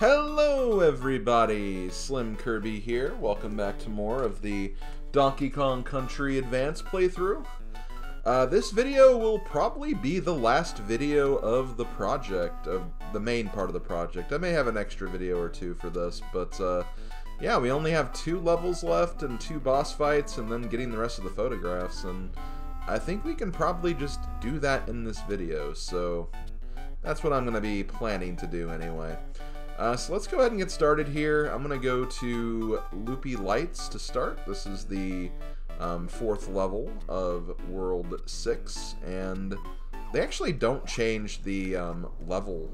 Hello everybody, Slim Kirby here. Welcome back to more of the Donkey Kong Country Advance playthrough. This video will probably be the last video of the project, of the main part of the project. I may have an extra video or two for this, but yeah, we only have 2 levels left and 2 boss fights and then getting the rest of the photographs, and I think we can probably just do that in this video, so that's what I'm going to be planning to do anyway. So let's go ahead and get started here. I'm going to go to Loopy Lights to start. This is the 4th level of World 6, and they actually don't change the level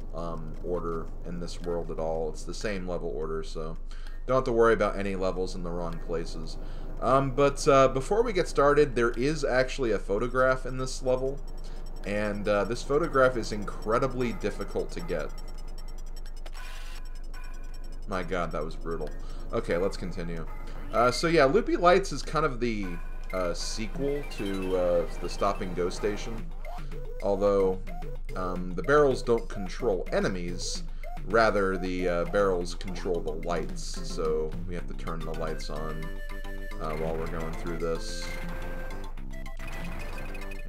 order in this world at all. It's the same level order, so don't have to worry about any levels in the wrong places. But before we get started, there is actually a photograph in this level, and this photograph is incredibly difficult to get. My god, that was brutal. Okay, let's continue. So yeah, Loopy Lights is kind of the sequel to the Stop and Go Station. Although, the barrels don't control enemies, rather the barrels control the lights. So we have to turn the lights on while we're going through this.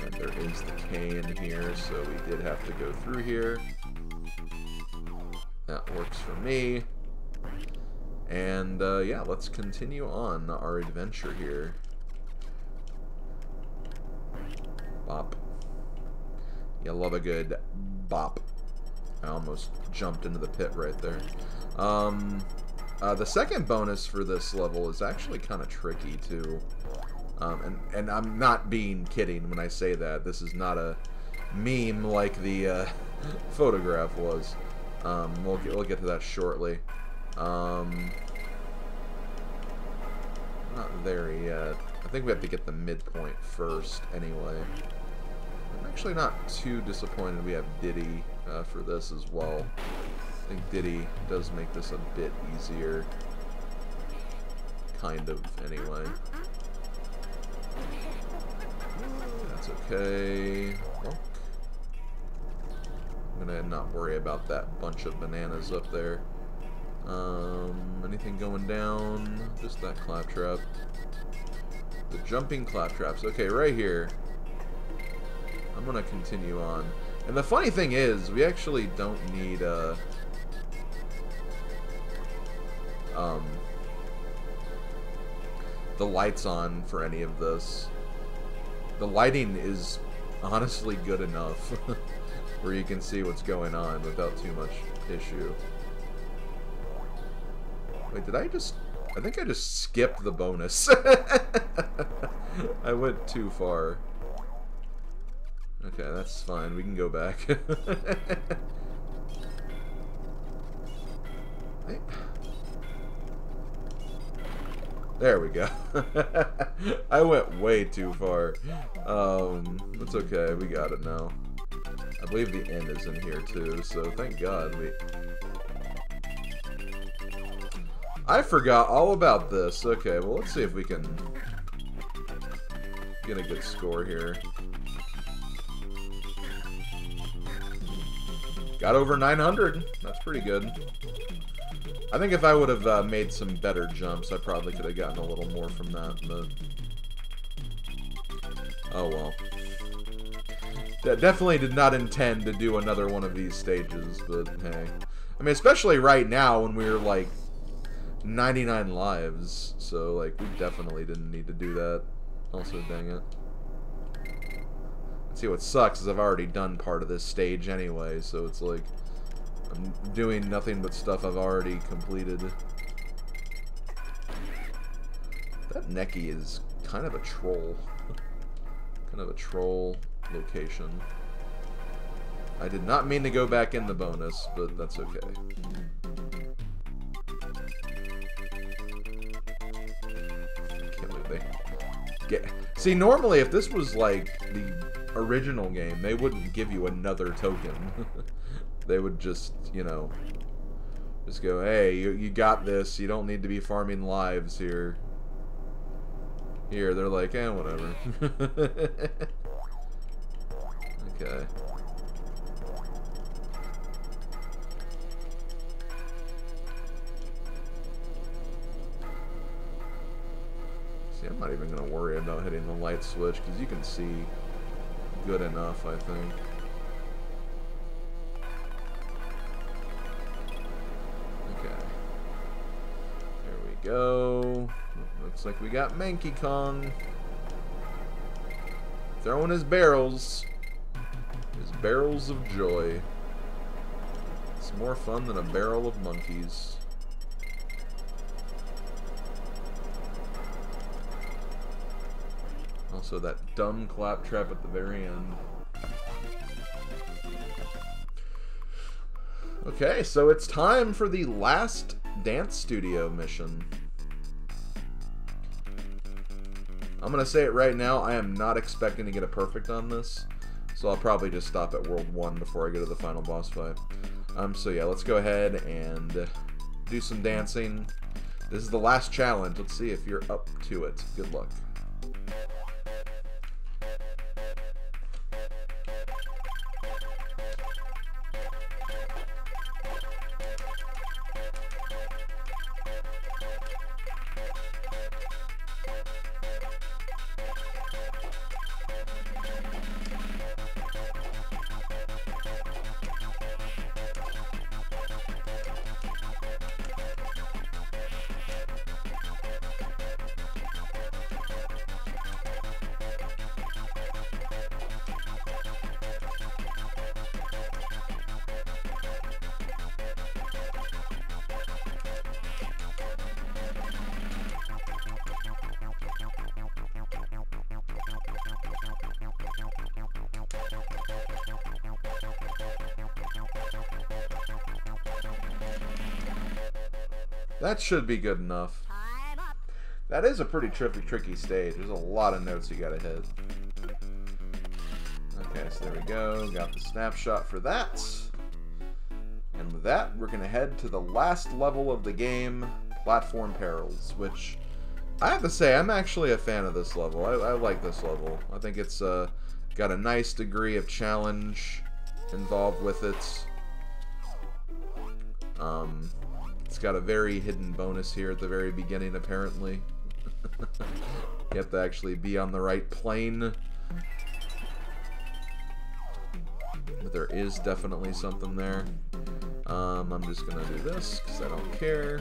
And there is the K in here, so we did have to go through here. That works for me. And, yeah, let's continue on our adventure here. Bop. You love a good bop. I almost jumped into the pit right there. The second bonus for this level is actually kind of tricky, too. And I'm not being kidding when I say that. This is not a meme like the photograph was. We'll get to that shortly. Not there yet. I think we have to get the midpoint first, anyway. I'm actually not too disappointed we have Diddy for this as well. I think Diddy does make this a bit easier. Kind of, anyway. That's okay. Well, I'm gonna not worry about that bunch of bananas up there. Anything going down? Just that claptrap. The jumping claptraps. Okay, right here. I'm gonna continue on. And the funny thing is, we actually don't need, the lights on for any of this. The lighting is honestly good enough where you can see what's going on without too much issue. Wait, did I just... I think I just skipped the bonus. I went too far. Okay, that's fine. We can go back. There we go. I went way too far. That's okay. We got it now. I believe the end is in here, too, so thank God we... I forgot all about this. Okay, well, let's see if we can get a good score here. Got over 900. That's pretty good. I think if I would have made some better jumps, I probably could have gotten a little more from that, but... Oh, well. Definitely did not intend to do another one of these stages, but hey. I mean, especially right now when we were, like, 99 lives, so like we definitely didn't need to do that. Also, dang it. See, what sucks is I've already done part of this stage anyway, so it's like I'm doing nothing but stuff I've already completed. That Necky is kind of a troll. Kind of a troll location. I did not mean to go back in the bonus, but that's okay. See, normally if this was like the original game, they wouldn't give you another token. They would just, you know, just go, hey, you got this, you don't need to be farming lives here. Here, they're like, eh, whatever. Okay. See, I'm not even going to worry about hitting the light switch, because you can see good enough, I think. Okay. There we go. Looks like we got Manky Kong. Throwing his barrels. His barrels of joy. It's more fun than a barrel of monkeys. Also that dumb claptrap at the very end. Okay, so it's time for the last dance studio mission. I'm gonna say it right now, I am not expecting to get a perfect on this, so I'll probably just stop at World 1 before I go to the final boss fight. So yeah, let's go ahead and do some dancing. This is the last challenge. Let's see if you're up to it. Good luck. That should be good enough. That is a pretty tricky stage. There's a lot of notes you gotta hit. Okay, so there we go. Got the snapshot for that. And with that, we're gonna head to the last level of the game, Platform Perils, which I have to say, I'm actually a fan of this level. I like this level. I think it's got a nice degree of challenge involved with it. It's got a very hidden bonus here at the very beginning, apparently. You have to actually be on the right plane. But there is definitely something there. I'm just going to do this, because I don't care.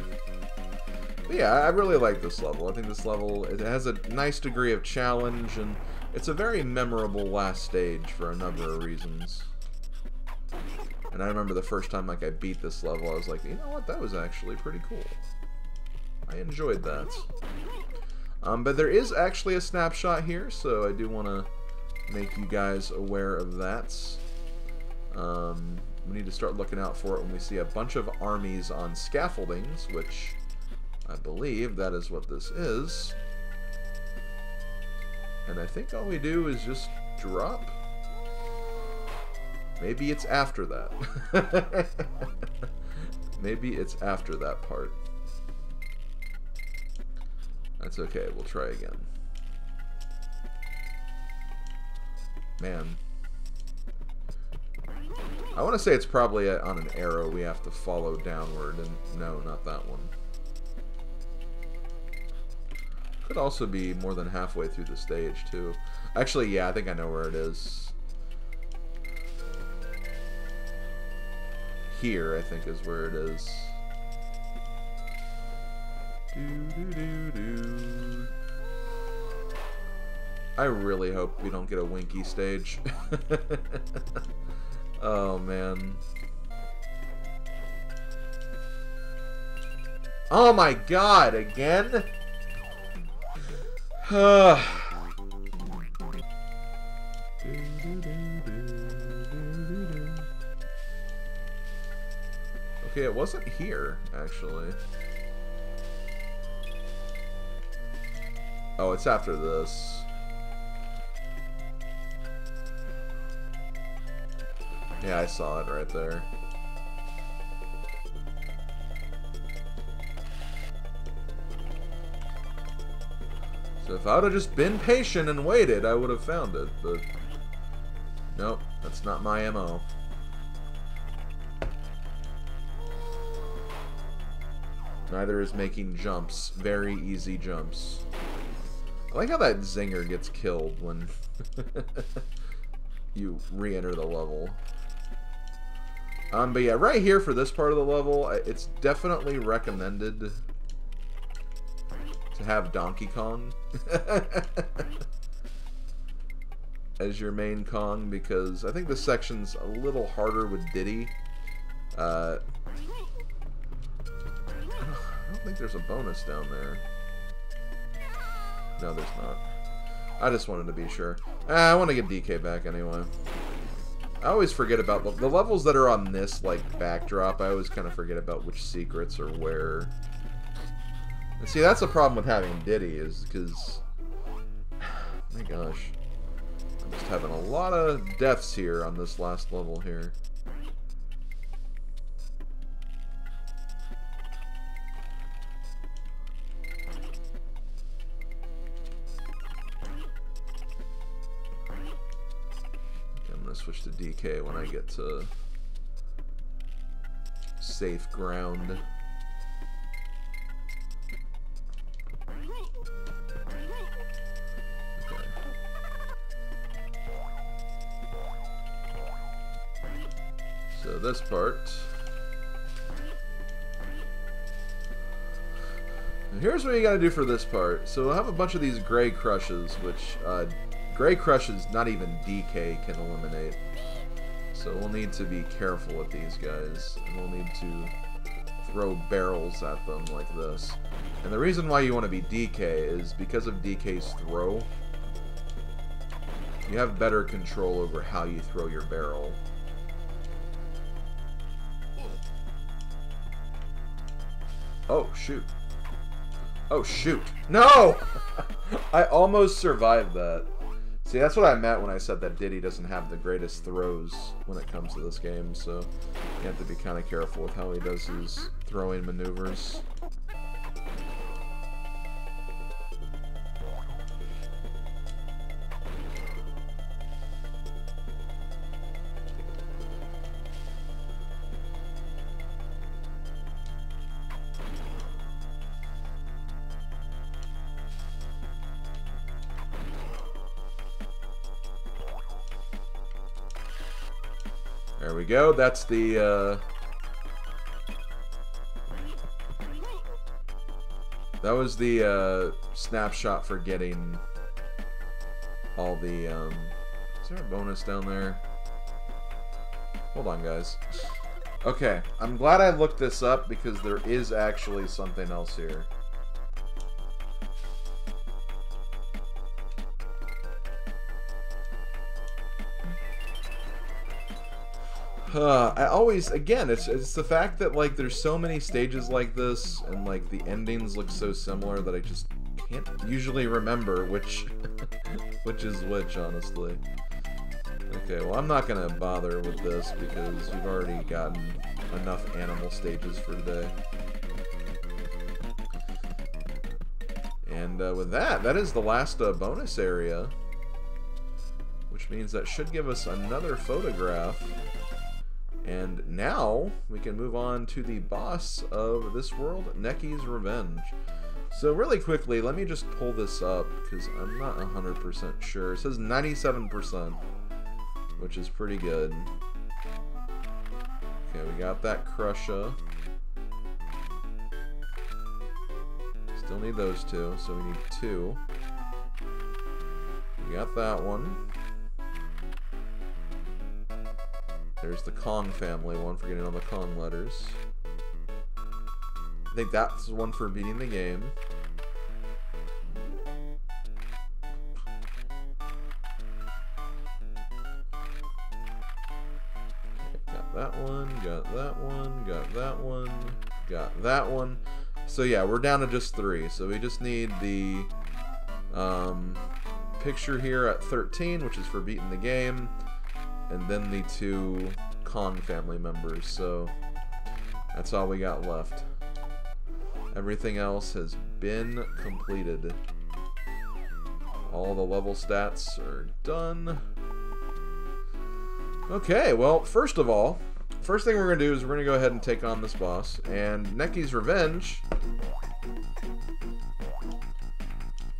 But yeah, I really like this level. I think this level, it has a nice degree of challenge, and it's a very memorable last stage for a number of reasons. And I remember the first time I beat this level, I was like, you know what, that was actually pretty cool. I enjoyed that. But there is actually a snapshot here, so I do want to make you guys aware of that. We need to start looking out for it when we see a bunch of armies on scaffoldings, which I believe that is what this is. And I think all we do is just drop. Maybe it's after that. Maybe it's after that part. That's okay, we'll try again. Man. I want to say it's probably on an arrow we have to follow downward, and no, not that one. Could also be more than halfway through the stage, too. Actually, yeah, I think I know where it is. Here, I think, is where it is. I really hope we don't get a Winky stage. Oh, man. Oh, my God! Again? Okay, it wasn't here, actually. Oh, it's after this. Yeah, I saw it right there. So if I would have just been patient and waited, I would have found it, but... Nope, that's not my MO. Neither is making jumps. Very easy jumps. I like how that zinger gets killed when you re-enter the level. But yeah, right here for this part of the level, it's definitely recommended to have Donkey Kong as your main Kong, because I think this section's a little harder with Diddy. I don't think there's a bonus down there. No, there's not. I just wanted to be sure. I want to get DK back anyway. I always forget about the levels that are on this like backdrop. I always kind of forget about which secrets are where. And see, that's the problem with having Diddy, is because, my gosh, I'm just having a lot of deaths here on this last level here. Switch to DK when I get to safe ground. Okay. So this part. And here's what you gotta do for this part. So we'll have a bunch of these gray crushes, which Gray crushes, not even DK can eliminate. So we'll need to be careful with these guys. And we'll need to throw barrels at them like this. And the reason why you want to be DK is because of DK's throw. You have better control over how you throw your barrel. Oh, shoot. Oh, shoot. No! I almost survived that. See, that's what I meant when I said that Diddy doesn't have the greatest throws when it comes to this game, so you have to be kind of careful with how he does his throwing maneuvers. There we go. That's the that was the snapshot for getting all the is there a bonus down there? Hold on, guys. Okay, I'm glad I looked this up, because there is actually something else here. I always, again, it's the fact that, like, there's so many stages like this, and, like, the endings look so similar that I just can't usually remember which, which is which, honestly. Okay, well, I'm not gonna bother with this, because we've already gotten enough animal stages for today. And, with that is the last, bonus area. Which means that should give us another photograph. And now, we can move on to the boss of this world, Necky's Revenge. So really quickly, let me just pull this up, because I'm not 100% sure. It says 97%, which is pretty good. Okay, we got that Krusha. Still need those two, so we need two. We got that one. There's the Kong family one for getting all the Kong letters. I think that's the one for beating the game. Okay, got that one, got that one, got that one, got that one. So yeah, we're down to just three. So we just need the picture here at 13, which is for beating the game. And then the two Kong family members, so that's all we got left. Everything else has been completed. All the level stats are done. Okay, well, first of all, first thing we're gonna do is we're gonna go ahead and take on this boss, and Necky's Revenge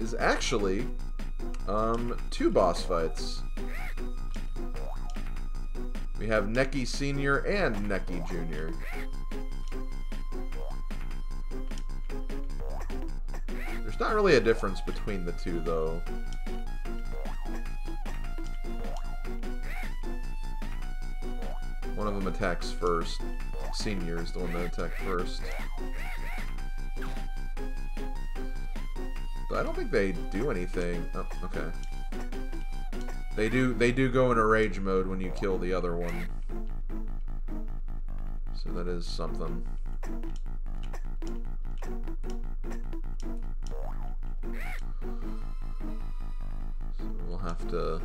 is actually two boss fights. We have Necky Sr. and Necky Jr. There's not really a difference between the two, though. One of them attacks first. Senior is the one that attacked first. But I don't think they do anything. Oh, okay. They do go into rage mode when you kill the other one. So that is something. So we'll have to...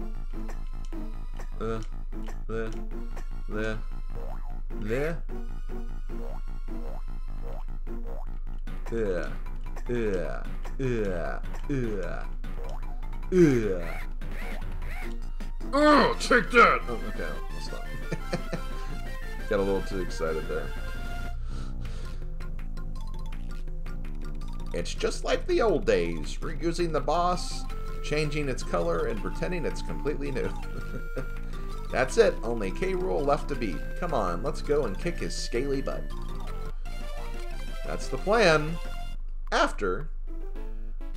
Oh, take that! Oh, okay, I'll stop. Got a little too excited there. It's just like the old days, reusing the boss, changing its color, and pretending it's completely new. That's it, only K. Rool left to beat. Come on, let's go and kick his scaly butt. That's the plan. After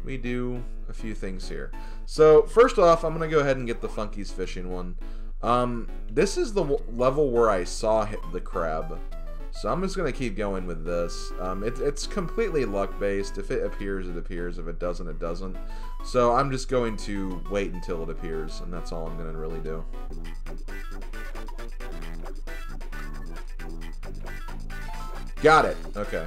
we do a few things here. So first off, I'm gonna go ahead and get the Funky's Fishing one. This is the level where I saw hit the crab, so I'm just gonna keep going with this. It's completely luck based. If it appears, it appears. If it doesn't, it doesn't. So I'm just going to wait until it appears, and that's all I'm gonna really do. Got it. Okay.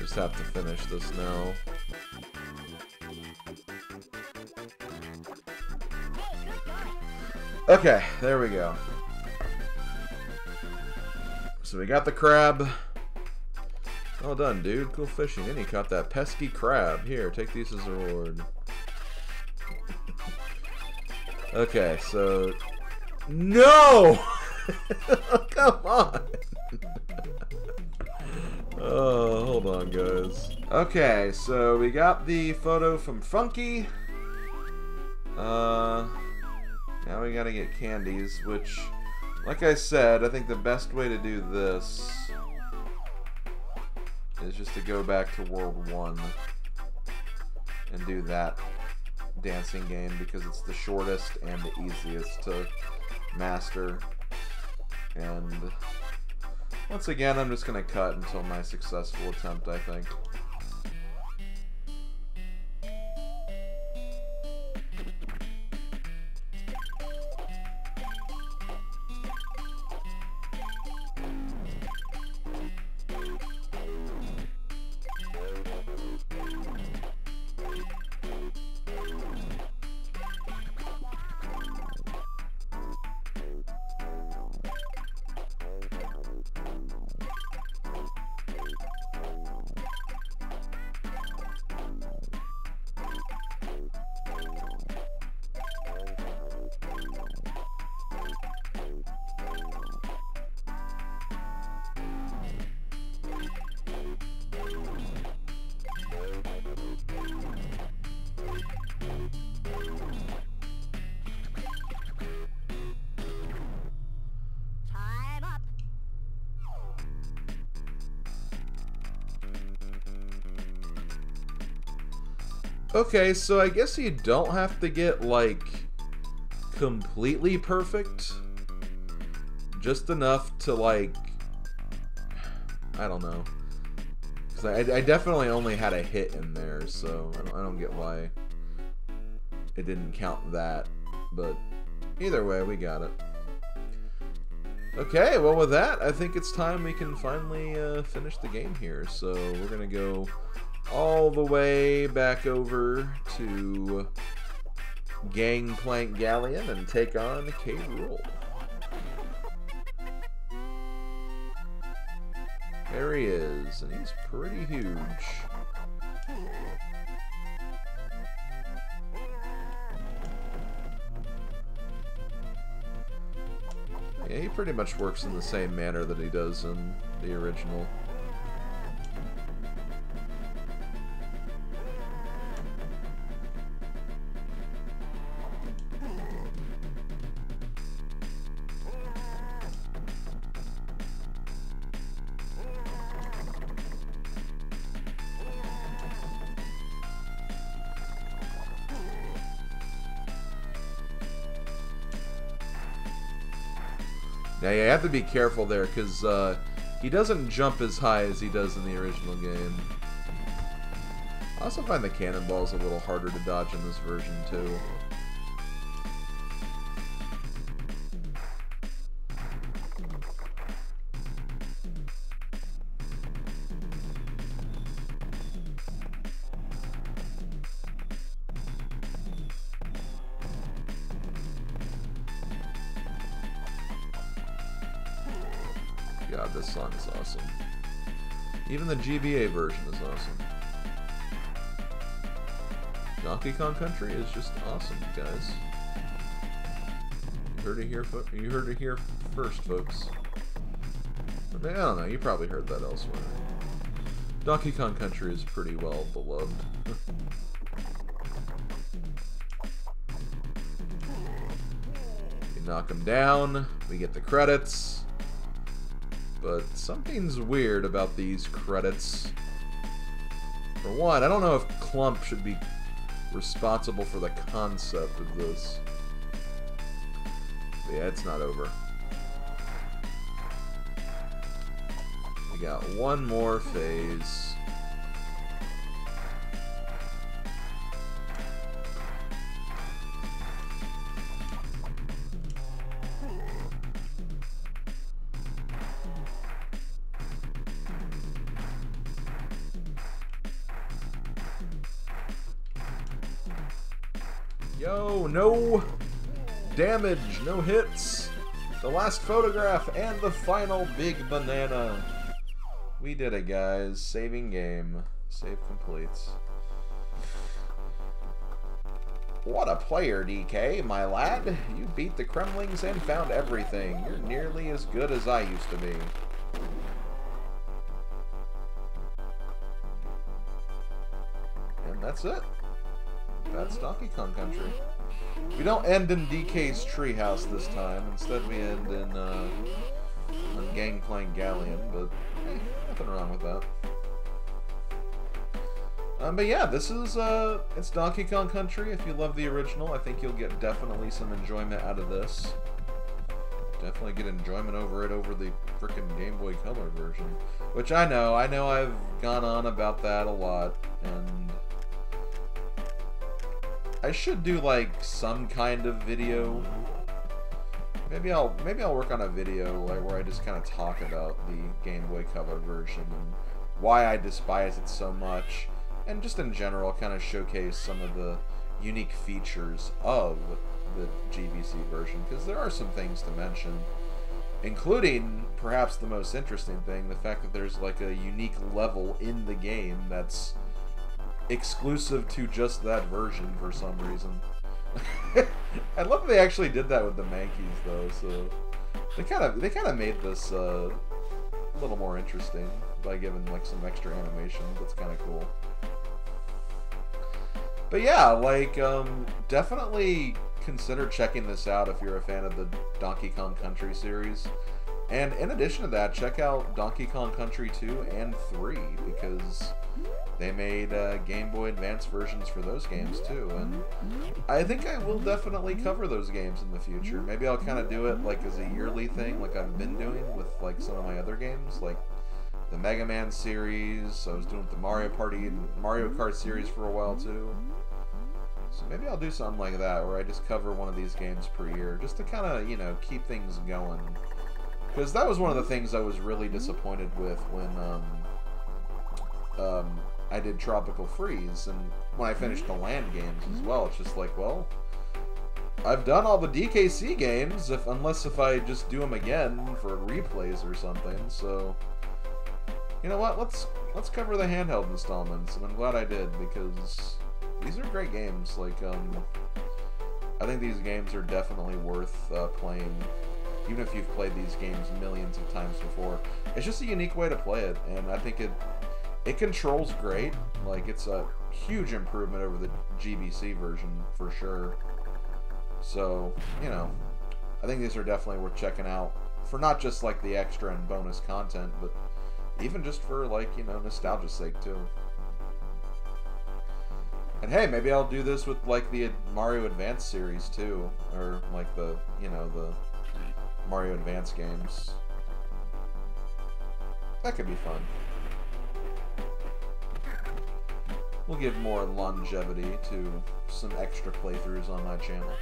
Just have to finish this now. Okay, there we go. So we got the crab. All done, dude. Cool fishing. And he caught that pesky crab. Here, take these as a reward. Okay, so... No! Come on! Oh, hold on, guys. Okay, so we got the photo from Funky. Now we gotta get candies, which, like I said, I think the best way to do this is just to go back to World 1 and do that dancing game, because it's the shortest and the easiest to master. And... once again, I'm just gonna cut until my successful attempt, I think. Okay, so I guess you don't have to get, like, completely perfect. Just enough to, like, I don't know. Because I definitely only had a hit in there, so I don't get why it didn't count that. But either way, we got it. Okay, well with that, I think it's time we can finally finish the game here. So we're going to go... all the way back over to Gangplank Galleon and take on K. Rool. There he is, and he's pretty huge. Yeah, he pretty much works in the same manner that he does in the original. Now you have to be careful there, because he doesn't jump as high as he does in the original game. I also find the cannonballs a little harder to dodge in this version, too. God, this song is awesome. Even the GBA version is awesome. Donkey Kong Country is just awesome, guys. You heard it here first, folks. I don't know, you probably heard that elsewhere. Donkey Kong Country is pretty well beloved. You knock him down, we get the credits. But something's weird about these credits. For one, I don't know if Klump should be responsible for the concept of this. But yeah, it's not over. We got one more phase. Yo, no damage, no hits. The last photograph and the final big banana. We did it, guys. Saving game. Save completes. What a player, DK, my lad. You beat the Kremlings and found everything. You're nearly as good as I used to be. And that's it. That's Donkey Kong Country. We don't end in DK's treehouse this time. Instead, we end in on Gangplank Galleon. But hey, nothing wrong with that. But yeah, this is it's Donkey Kong Country. If you love the original, I think you'll get definitely some enjoyment out of this. Definitely get enjoyment over it over the frickin' Game Boy Color version, which I know I've gone on about that a lot and. I should do like some kind of video. Maybe I'll work on a video like where I just kind of talk about the Game Boy Color version and why I despise it so much, and just in general kind of showcase some of the unique features of the GBC version, because there are some things to mention, including perhaps the most interesting thing, the fact that there's like a unique level in the game that's exclusive to just that version for some reason. I love that they actually did that with the Mankeys though, so they kind of made this a little more interesting by giving like some extra animation. That's kind of cool. But yeah, like definitely consider checking this out if you're a fan of the Donkey Kong Country series. And in addition to that, check out Donkey Kong Country 2 and 3, because they made Game Boy Advance versions for those games too, and I think I will definitely cover those games in the future. Maybe I'll kind of do it like as a yearly thing, like I've been doing with like some of my other games, like the Mega Man series. I was doing with the Mario Party and Mario Kart series for a while too. So maybe I'll do something like that, where I just cover one of these games per year, just to kind of, you know, keep things going. Because that was one of the things I was really disappointed with when I did Tropical Freeze, and when I finished the land games as well. It's just like, well, I've done all the DKC games, unless I just do them again for replays or something. So, you know what? Let's cover the handheld installments, and I'm glad I did, because these are great games. Like, I think these games are definitely worth playing. Even if you've played these games millions of times before, it's just a unique way to play it, and I think it controls great. Like, it's a huge improvement over the GBC version for sure. So, you know, I think these are definitely worth checking out for not just like the extra and bonus content, but even just for like, you know, nostalgia's sake too. And hey, maybe I'll do this with like the Mario Advance series too, or like the, you know, the Mario Advance games. That could be fun. We'll give more longevity to some extra playthroughs on my channel.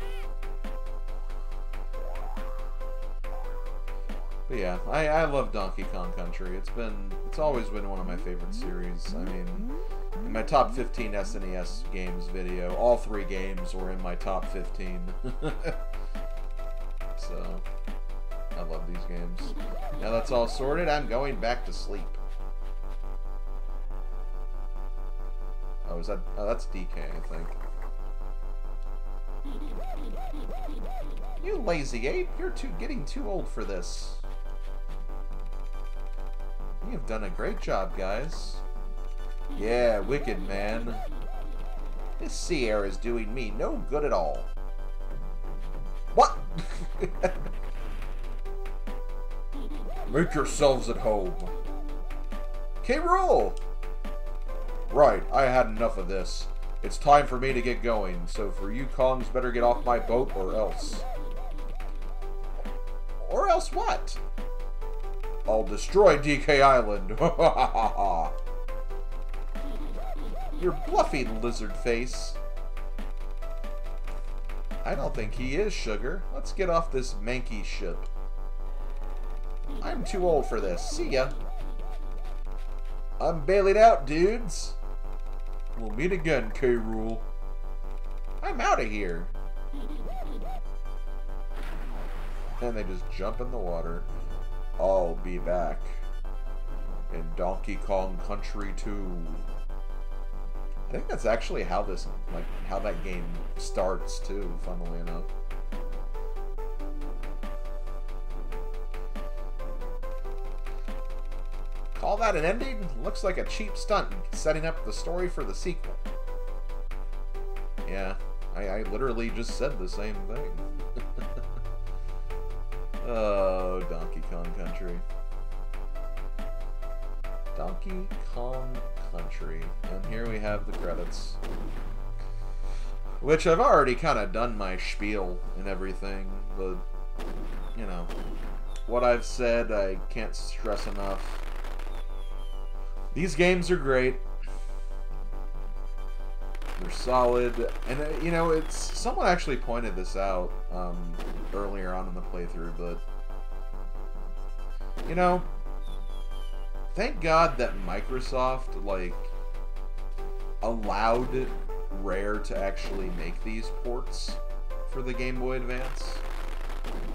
But yeah, I love Donkey Kong Country. It's always been one of my favorite series. I mean, in my top 15 SNES games video, all three games were in my top 15. So, I love these games. Now that's all sorted, I'm going back to sleep. Oh, is that... Oh, that's DK, I think. You lazy ape! You're getting too old for this. You've done a great job, guys. Yeah, wicked, man. This sea air is doing me no good at all. What? Make yourselves at home. K. Rool! Right, I had enough of this. It's time for me to get going, so for you Kongs, better get off my boat or else. Or else what? I'll destroy DK Island. You're bluffy, lizard face. I don't think he is, sugar. Let's get off this Manky ship. I'm too old for this. See ya. I'm bailing out, dudes. We'll meet again, K. Rool. I'm out of here. And they just jump in the water. I'll be back in Donkey Kong Country 2. I think that's actually how this, like, how that game starts too, funnily enough. Call that an ending? Looks like a cheap stunt setting up the story for the sequel. Yeah, I literally just said the same thing. Oh, Donkey Kong Country. Donkey Kong Country. And here we have the credits. Which I've already kind of done my spiel and everything, but, you know, what I've said, I can't stress enough. These games are great. They're solid, and you know, it's someone actually pointed this out earlier on in the playthrough, but you know, thank God that Microsoft like allowed Rare to actually make these ports for the Game Boy Advance,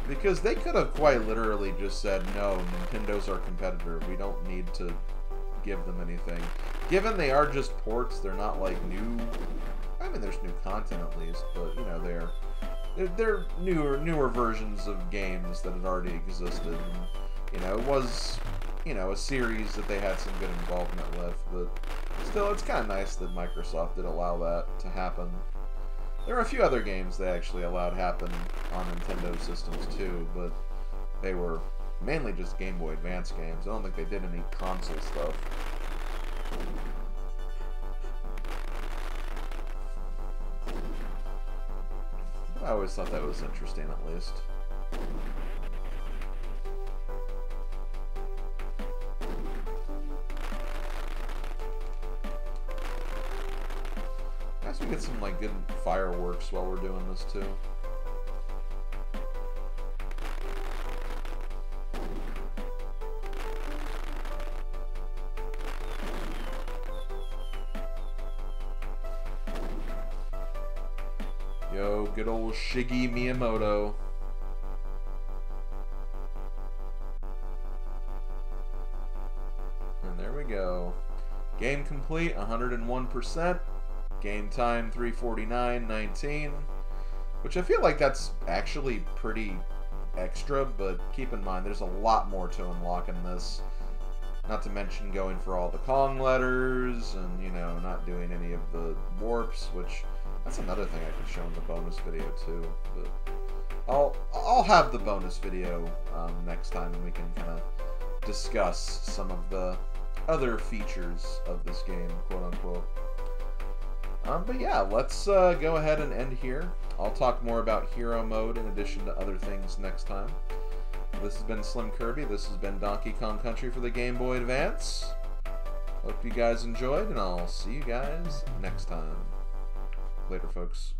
because they could have quite literally just said, no, Nintendo's our competitor, we don't need to give them anything. Given they are just ports, they're not like new. I mean, there's new content at least, but you know, they're newer versions of games that had already existed. And, you know, it was, you know, a series that they had some good involvement with, but still, it's kind of nice that Microsoft did allow that to happen. There were a few other games they actually allowed happen on Nintendo systems too, but they were mainly just Game Boy Advance games. I don't think they did any console stuff. I always thought that was interesting, at least. I guess we get some like good fireworks while we're doing this too. Yo, good old Shiggy Miyamoto. And there we go. Game complete, 101%. Game time, 3:49:19. Which I feel like that's actually pretty extra, but keep in mind, there's a lot more to unlock in this. Not to mention going for all the Kong letters, and, you know, not doing any of the warps, which... That's another thing I could show in the bonus video too, but I'll have the bonus video next time, and we can kind of discuss some of the other features of this game, quote unquote. But yeah, let's go ahead and end here. I'll talk more about hero mode in addition to other things next time. This has been Slim Kirby. This has been Donkey Kong Country for the Game Boy Advance. Hope you guys enjoyed, and I'll see you guys next time. Later, folks.